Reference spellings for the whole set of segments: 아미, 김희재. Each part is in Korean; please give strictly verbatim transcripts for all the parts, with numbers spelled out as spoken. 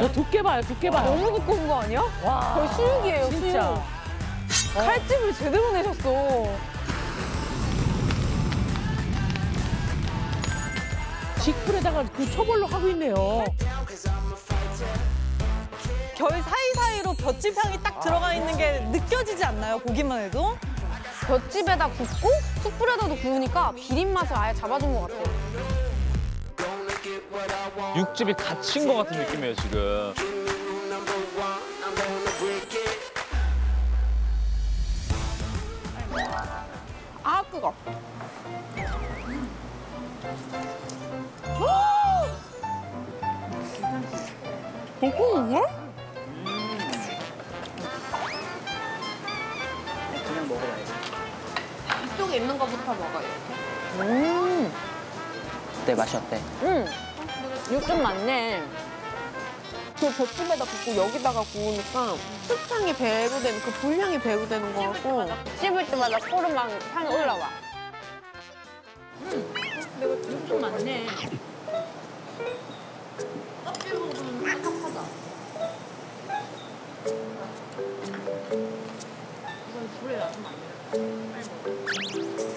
저 두께 봐요, 두께 봐요. 너무 두꺼운 거 아니야? 와. 거의 수육이에요, 진짜. 수육. 어. 칼집을 제대로 내셨어. 직불에다가 그 초벌로 하고 있네요. 결 사이사이로 볏짚향이 딱 들어가 있는 게 느껴지지 않나요, 보기만 해도? 볏짚에다 굽고 숯불에다도 구우니까 비린 맛을 아예 잡아준 것 같아요. 육즙이 갇힌 것 같은 느낌이에요, 지금. 아, 뜨거. 고기인데? 음. 그냥 먹어야지. 이쪽에 있는 거부터 먹어, 이렇게. 음. 어때, 맛이 어때? 응. 음. 육즙 많네. 그 볏짚에다 굽고 여기다가 구우니까 숯향이 배부되는, 그 불향이 배부되는 거 같고. 씹을 때마다 코로 막 향이 올라와. 음. 근데 육즙 많네.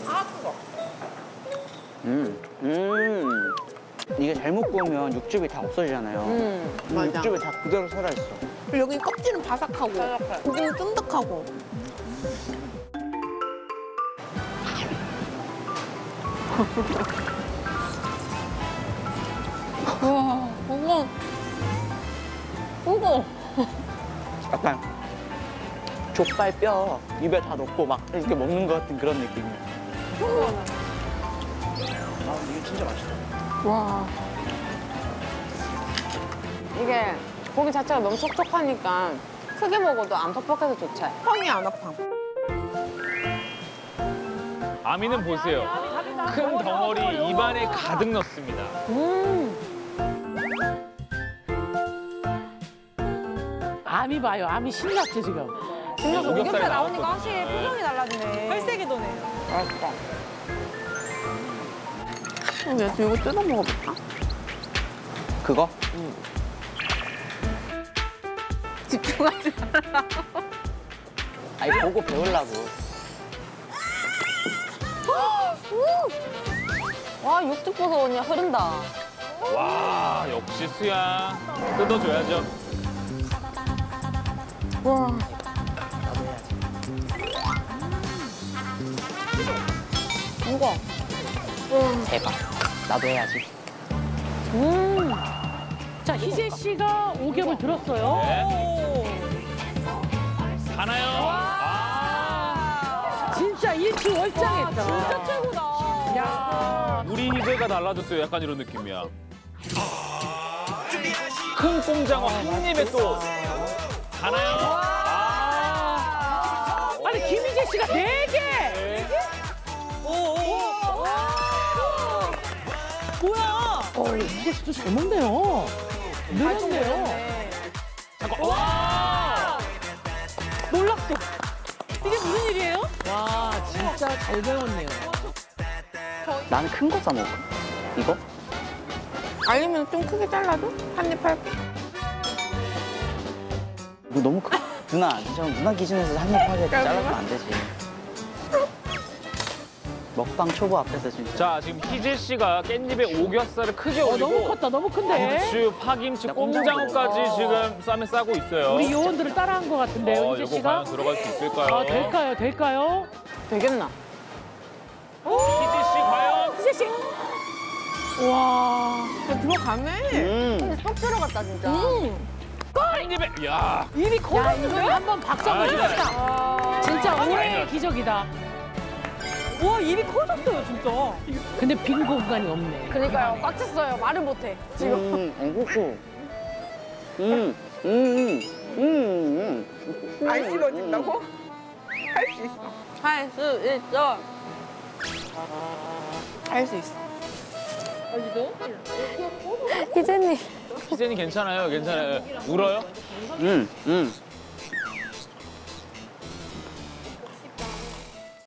아, 뜨거. 음, 음. 이게 잘못 구우면 육즙이 다 없어지잖아요. 음, 맞아. 육즙이 다 그대로 살아있어. 그리고 여기 껍질은 바삭하고, 바삭해. 고기는 쫀득하고. 와, 이거. 이거. 약간. 족발 뼈 입에 다 넣고 막 이렇게 먹는 것 같은 그런 느낌이에요. 아, 이게 진짜 맛있다. 와. 이게 고기 자체가 너무 촉촉하니까 크게 먹어도 안 퍽퍽해서 좋지. 펑이 안 아파. 아미는 보세요. 큰 덩어리 입안에 가득 넣습니다. 음. 아미 봐요. 아미 신났죠, 지금. 지금 오겹살 나오니까 확실히 표정이 달라지네. 팔색이 도네. 맛있다. 어, 야, 저 이거 뜯어 먹어볼까? 그거? 응. 집중하지 마라. 아니, 보고 배우려고. 와, 육즙 보소 그냥 흐른다. 와, 역시 수야. 뜯어줘야죠. 와. 이거. 음. 대박. 나도 해야지. 음. 자, 희재 씨가 오겹을 들었어요. 네. 하나요. 와. 와. 진짜 일취월장했다. 진짜 최고다. 야. 우리 희재가 달라졌어요. 약간 이런 느낌이야. 큰 꼼장어 한 입에 또. 하나요. 와. 아니, 김희재 씨가 네 개. 네 개? 뭐야? 어, 이게 진짜 잘 먹네요. 늘었네요. 잠깐. 와! 놀랐어. 이게 무슨 일이에요? 와, 진짜 잘 배웠네요. 나는 큰 거 싸먹어. 이거? 아니면 좀 크게 잘라도? 한 입 할게. 이거 너무 크다. 누나, 진짜 누나 기준에서 한 입 하게 잘라면 안 되지. 먹방 초보 앞에서 진짜. 자, 지금 희재 씨가 깻잎에 오겹살을 크게 어, 올리고 너무 컸다, 너무 큰데. 고추, 파김치, 꼼장어까지 어. 지금 쌈에 싸고 있어요. 우리 요원들을 따라한 것 같은데요, 어, 희재 씨가? 과연 들어갈 수 있을까요? 아, 될까요, 될까요? 되겠나? 희재 씨 과연? 희재 씨! 와, 들어가네. 음. 쏙 들어갔다, 진짜. 음. 한 입에, 야. 입이 커졌는데? 한번 박수 한번 주겠다. 진짜 올해의 기적이다. 와, 입이 커졌어요, 진짜. 근데 빈 공간이 없네. 그러니까요, 꽉 찼어요. 말을 못해, 지금. 음, 안 고소. 음, 음, 음, 음, 음. 안 씹어진다고? 할 수 있어. 할 수 있어. 할 수 있어. 희재님. 희재님 괜찮아요, 괜찮아요. 울어요? 응, 응. 음, 음.